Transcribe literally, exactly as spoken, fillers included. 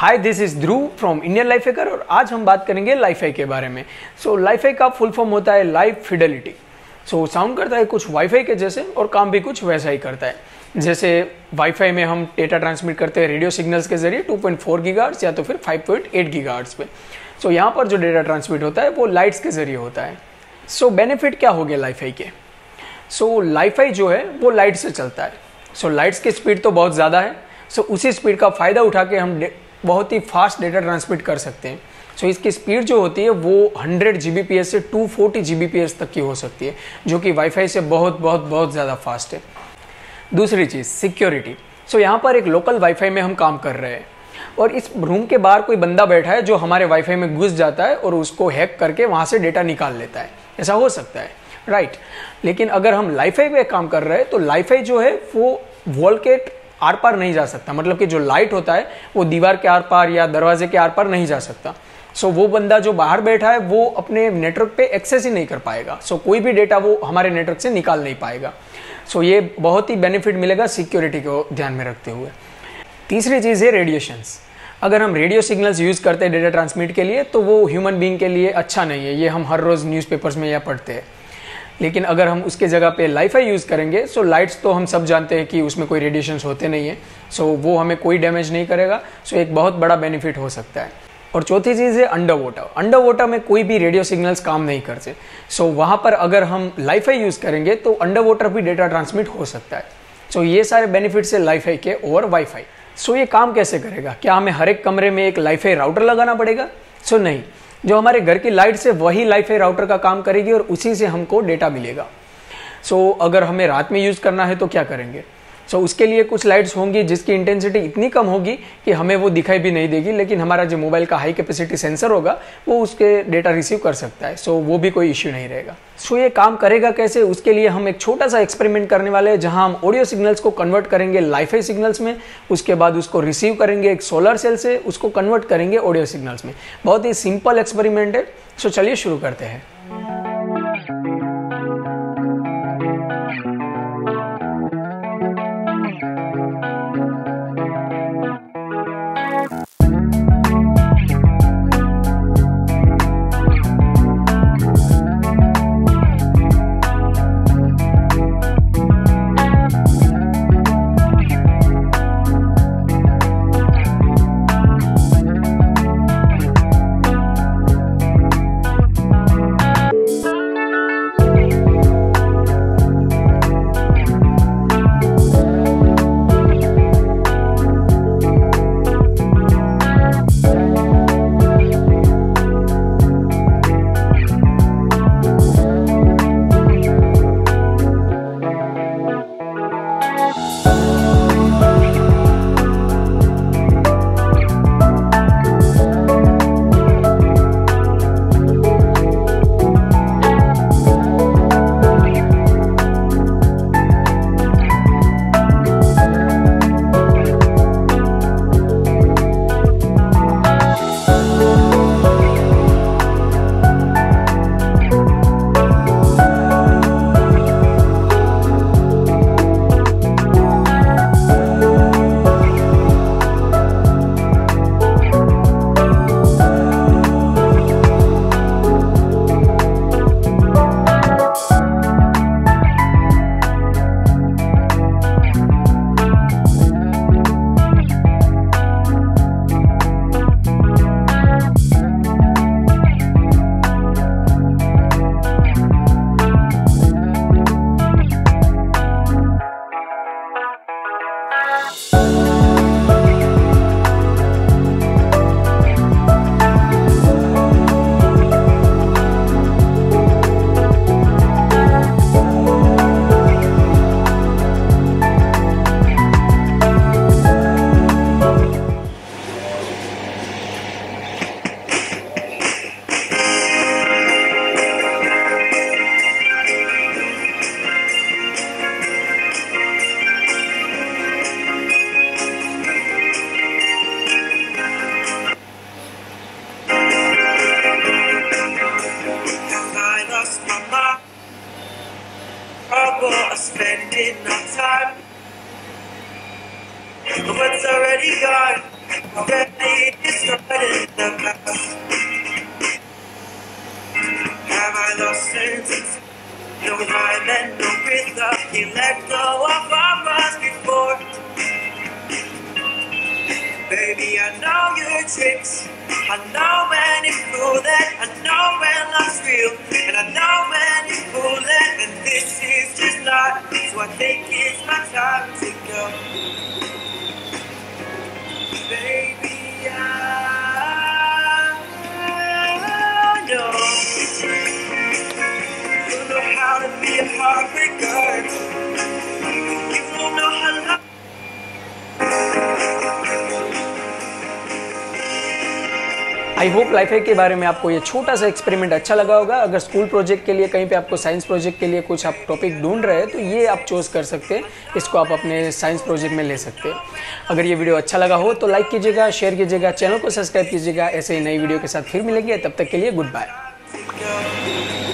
Hi this is Dhruv from Indian life hacker और आज हम बात करेंगे लाइफ हैक के बारे में। सो लाइफ हैक का फुल फॉर्म होता है लाइफ फिडेलिटी। सो साउंड करता है कुछ वाईफाई के जैसे और काम भी कुछ वैसा ही करता है। जैसे वाईफाई में हम डेटा ट्रांसमिट करते हैं रेडियो सिग्नल्स के जरिए टू पॉइंट फोर गीगाहर्ट्ज या तो फिर फाइव पॉइंट एट गीगाहर्ट्ज पे। सो so, यहाँ पर जो डेटा ट्रांसमिट होता है वो लाइट्स के जरिए होता है। सो so, बेनिफिट क्या हो गया लाइफ हाई के? सो लाइफ हाई जो है वो लाइट से चलता है। सो so, लाइट्स की स्पीड तो बहुत ज़्यादा है। सो so, उसी स्पीड का फ़ायदा उठा के हम बहुत ही फास्ट डेटा ट्रांसमिट कर सकते हैं। सो so, इसकी स्पीड जो होती है वो hundred G B P S से two forty G B P S तक की हो सकती है, जो कि वाईफाई से बहुत बहुत बहुत ज़्यादा फास्ट है। दूसरी चीज़ सिक्योरिटी। सो so, यहाँ पर एक लोकल वाईफाई में हम काम कर रहे हैं और इस रूम के बाहर कोई बंदा बैठा है जो हमारे वाईफाई में घुस जाता है और उसको हैक करके वहाँ से डेटा निकाल लेता है। ऐसा हो सकता है, राइट right. लेकिन अगर हम लाइफाई पे काम कर रहे हैं तो लाइफाई जो है वो वॉल के आर पार नहीं जा सकता। मतलब कि जो लाइट होता है वो दीवार के आर पार या दरवाजे के आर पार नहीं जा सकता। सो so, वो बंदा जो बाहर बैठा है वो अपने नेटवर्क पे एक्सेस ही नहीं कर पाएगा। सो so, कोई भी डेटा वो हमारे नेटवर्क से निकाल नहीं पाएगा। सो so, ये बहुत ही बेनिफिट मिलेगा सिक्योरिटी को ध्यान में रखते हुए। तीसरी चीज़ है रेडिएशंस। अगर हम रेडियो सिग्नल्स यूज़ करते हैं डेटा ट्रांसमिट के लिए तो वो ह्यूमन बीइंग के लिए अच्छा नहीं है। ये हम हर रोज़ न्यूज़पेपर्स में या पढ़ते हैं। लेकिन अगर हम उसके जगह पे लाइफाई यूज़ करेंगे सो लाइट्स तो हम सब जानते हैं कि उसमें कोई रेडिएशंस होते नहीं है। सो वो हमें कोई डैमेज नहीं करेगा। सो एक बहुत बड़ा बेनिफिट हो सकता है। और चौथी चीज़ है अंडर वाटर। अंडर वाटर में कोई भी रेडियो सिग्नल्स काम नहीं करते। सो वहाँ पर अगर हम लाइफाई यूज़ करेंगे तो अंडर वाटर भी डेटा ट्रांसमिट हो सकता है। सो ये सारे बेनिफिट्स है लाइफाई के ओवर वाईफाई। सो ये काम कैसे करेगा? क्या हमें हर एक कमरे में एक लाइफाई राउटर लगाना पड़ेगा? सो नहीं, जो हमारे घर की लाइट से वही लाइफाई राउटर का काम करेगी और उसी से हमको डेटा मिलेगा। सो so, अगर हमें रात में यूज़ करना है तो क्या करेंगे? सो so, उसके लिए कुछ लाइट्स होंगी जिसकी इंटेंसिटी इतनी कम होगी कि हमें वो दिखाई भी नहीं देगी, लेकिन हमारा जो मोबाइल का हाई कैपेसिटी सेंसर होगा वो उसके डेटा रिसीव कर सकता है। सो so, वो भी कोई इश्यू नहीं रहेगा। सो so, ये काम करेगा कैसे? उसके लिए हम एक छोटा सा एक्सपेरिमेंट करने वाले हैं जहाँ हम ऑडियो सिग्नल्स को कन्वर्ट करेंगे लाइफाई सिग्नल्स में, उसके बाद उसको रिसीव करेंगे एक सोलर सेल से, उसको कन्वर्ट करेंगे ऑडियो सिग्नल्स में। बहुत ही सिंपल एक्सपेरिमेंट है। सो so, चलिए शुरू करते हैं। let go of our minds before. Baby, I know your tricks. I know when it's cool that I know when love's real, and I know when it's cool that when this is just not. So I think it's my time to go. Baby, I know. To be a perfect girl. You don't know how to. I hope life hack के बारे में आपको ये छोटा सा experiment अच्छा लगा होगा। अगर स्कूल प्रोजेक्ट के लिए कहीं पे आपको साइंस प्रोजेक्ट के लिए कुछ आप टॉपिक ढूंढ रहे हैं तो ये आप चूज कर सकते हैं, इसको आप अपने साइंस प्रोजेक्ट में ले सकते हैं। अगर ये वीडियो अच्छा लगा हो तो लाइक कीजिएगा, शेयर कीजिएगा, चैनल को सब्सक्राइब कीजिएगा। ऐसे ही नई वीडियो के साथ फिर मिलेंगे, तब तक के लिए गुड बाय।